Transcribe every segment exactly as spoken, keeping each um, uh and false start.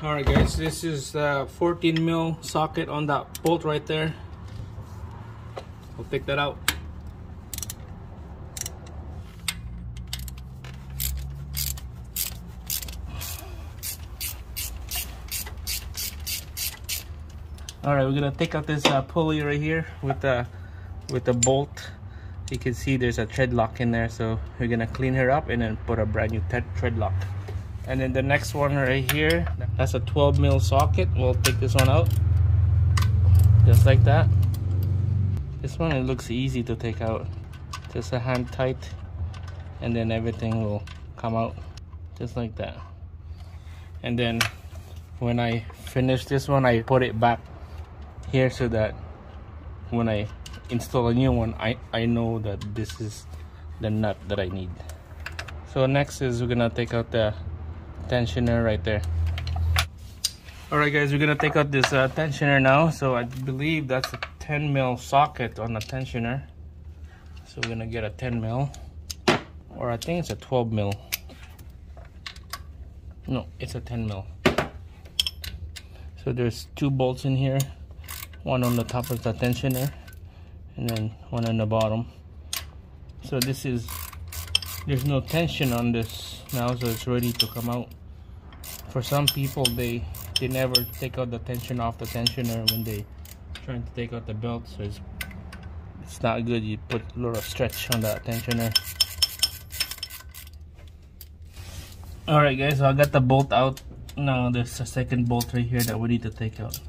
All right guys, this is the fourteen mil socket on that bolt right there. We'll take that out. All right, we're gonna take out this uh, pulley right here with the with the bolt. You can see there's a tread lock in there, so we're gonna clean her up and then put a brand new tread lock. And then the next one right here, that's a twelve mil socket. We'll take this one out, just like that. This one, it looks easy to take out. Just a hand tight, and then everything will come out, just like that. And then when I finish this one, I put it back here so that when I install a new one, I, I know that this is the nut that I need. So next is we're gonna take out the tensioner right there. All right guys, we're gonna take out this uh, tensioner now. So I believe that's a ten mil socket on the tensioner, so we're gonna get a ten mil, or I think it's a twelve mil. No, it's a ten mil. So there's two bolts in here, one on the top of the tensioner and then one on the bottom. So this is, there's no tension on this now, so it's ready to come out. For some people, they they never take out the tension off the tensioner when they trying to take out the belt, so it's it's not good. You put a lot of stretch on that tensioner. All right guys, so I got the bolt out. Now there's a second bolt right here that we need to take out.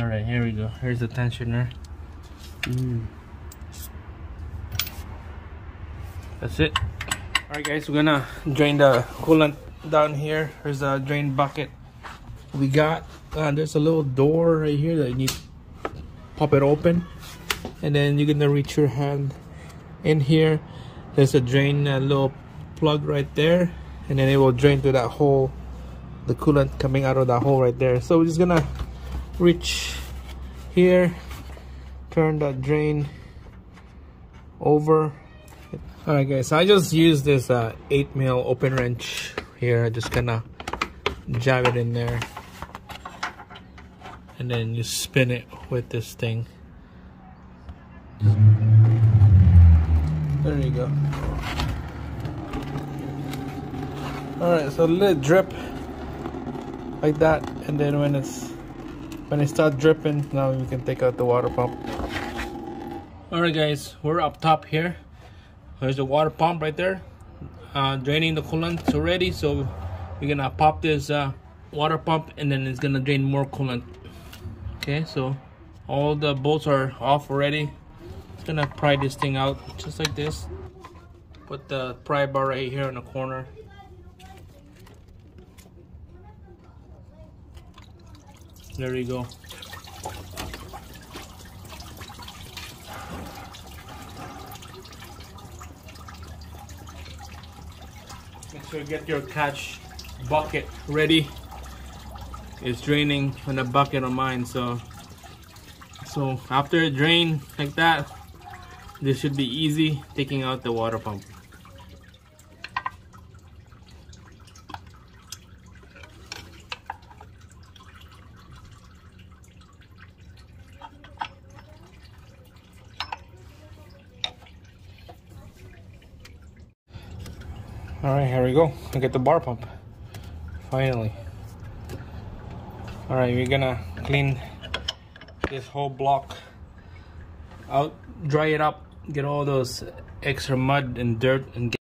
All right, here we go. Here's the tensioner. Mm. That's it. All right guys, we're gonna drain the coolant down here. Here's the drain bucket. We got uh, there's a little door right here that you need to pop it open, and then you're gonna reach your hand in here. There's a drain uh, little plug right there, and then it will drain to that hole, the coolant coming out of that hole right there. So we're just gonna reach here, turn that drain over. Alright guys, so I just used this uh, eight mil open wrench here. I just kind of jab it in there, and then you spin it with this thing. There you go. Alright, so let it drip like that, and then when it's when it starts dripping, now you can take out the water pump. Alright guys, we're up top here. There's a water pump right there, uh, draining the coolant already. So we're gonna pop this uh, water pump, and then it's gonna drain more coolant. Okay, so all the bolts are off already. Just gonna pry this thing out, just like this. Put the pry bar right here in the corner. There you go. Make sure you get your catch bucket ready. It's draining from the bucket on mine, so so after it drains like that, this should be easy taking out the water pump. Alright, here we go. Look at the bar pump. Finally. Alright, we're gonna clean this whole block out, dry it up, get all those extra mud and dirt and